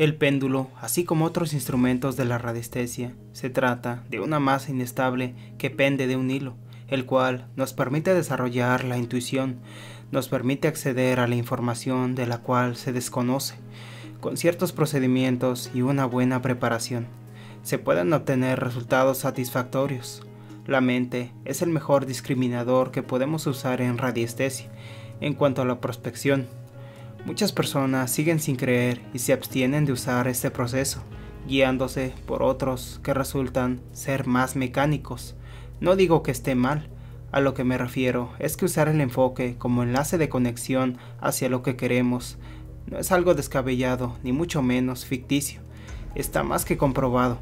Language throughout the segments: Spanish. El péndulo, así como otros instrumentos de la radiestesia, se trata de una masa inestable que pende de un hilo, el cual nos permite desarrollar la intuición, nos permite acceder a la información de la cual se desconoce. Con ciertos procedimientos y una buena preparación, se pueden obtener resultados satisfactorios. La mente es el mejor discriminador que podemos usar en radiestesia en cuanto a la prospección. Muchas personas siguen sin creer y se abstienen de usar este proceso, guiándose por otros que resultan ser más mecánicos. No digo que esté mal, a lo que me refiero es que usar el enfoque como enlace de conexión hacia lo que queremos no es algo descabellado ni mucho menos ficticio, está más que comprobado.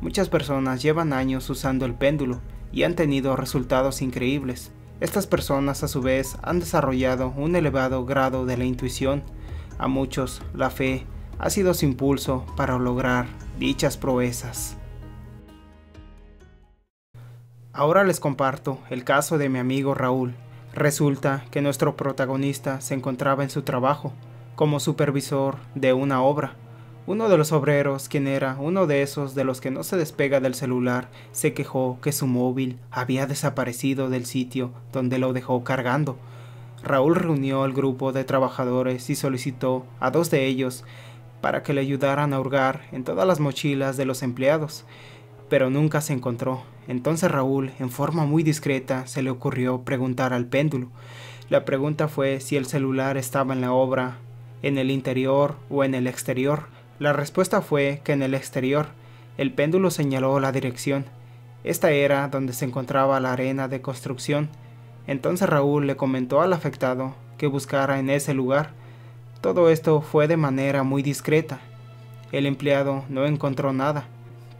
Muchas personas llevan años usando el péndulo y han tenido resultados increíbles. Estas personas a su vez han desarrollado un elevado grado de la intuición. A muchos, la fe ha sido su impulso para lograr dichas proezas. Ahora les comparto el caso de mi amigo Raúl. Resulta que nuestro protagonista se encontraba en su trabajo como supervisor de una obra. Uno de los obreros, quien era uno de esos de los que no se despega del celular, se quejó que su móvil había desaparecido del sitio donde lo dejó cargando. Raúl reunió al grupo de trabajadores y solicitó a dos de ellos para que le ayudaran a hurgar en todas las mochilas de los empleados, pero nunca se encontró. Entonces Raúl, en forma muy discreta, se le ocurrió preguntar al péndulo. La pregunta fue si el celular estaba en la obra, en el interior o en el exterior. La respuesta fue que en el exterior. El péndulo señaló la dirección. Esta era donde se encontraba la arena de construcción. Entonces Raúl le comentó al afectado que buscara en ese lugar. Todo esto fue de manera muy discreta. El empleado no encontró nada.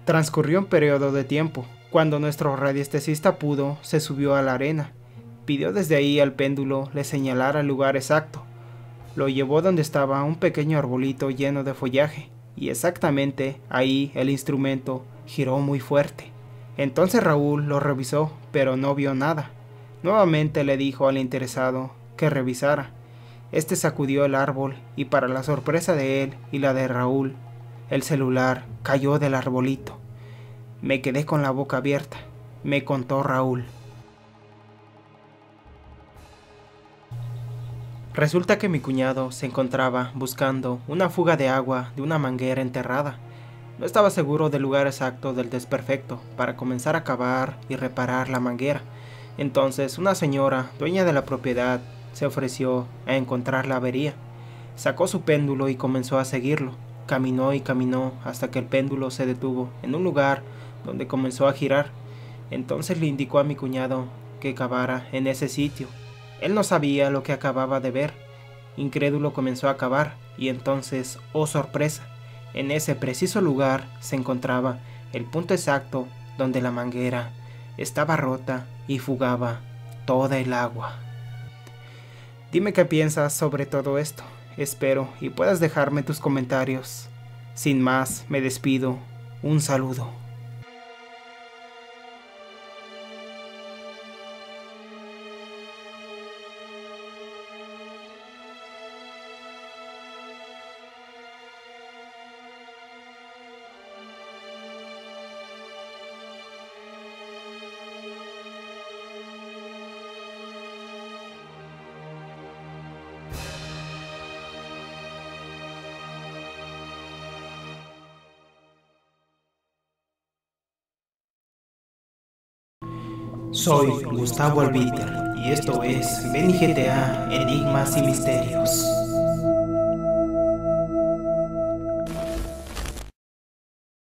Transcurrió un periodo de tiempo. Cuando nuestro radiestesista pudo, se subió a la arena. Pidió desde ahí al péndulo le señalara el lugar exacto. Lo llevó donde estaba un pequeño arbolito lleno de follaje, y exactamente ahí el instrumento giró muy fuerte. Entonces Raúl lo revisó, pero no vio nada. Nuevamente le dijo al interesado que revisara. Este sacudió el árbol y, para la sorpresa de él y la de Raúl, el celular cayó del arbolito. Me quedé con la boca abierta, me contó Raúl. Resulta que mi cuñado se encontraba buscando una fuga de agua de una manguera enterrada. No estaba seguro del lugar exacto del desperfecto para comenzar a cavar y reparar la manguera. Entonces una señora, dueña de la propiedad, se ofreció a encontrar la avería. Sacó su péndulo y comenzó a seguirlo. Caminó y caminó hasta que el péndulo se detuvo en un lugar donde comenzó a girar. Entonces le indicó a mi cuñado que cavara en ese sitio. Él no sabía lo que acababa de ver. Incrédulo comenzó a cavar y entonces, oh sorpresa, en ese preciso lugar se encontraba el punto exacto donde la manguera estaba rota y fugaba toda el agua. Dime qué piensas sobre todo esto. Espero y puedas dejarme tus comentarios. Sin más, me despido. Un saludo. Soy Gustavo Albiter y esto es Beni GTA Enigmas y Misterios.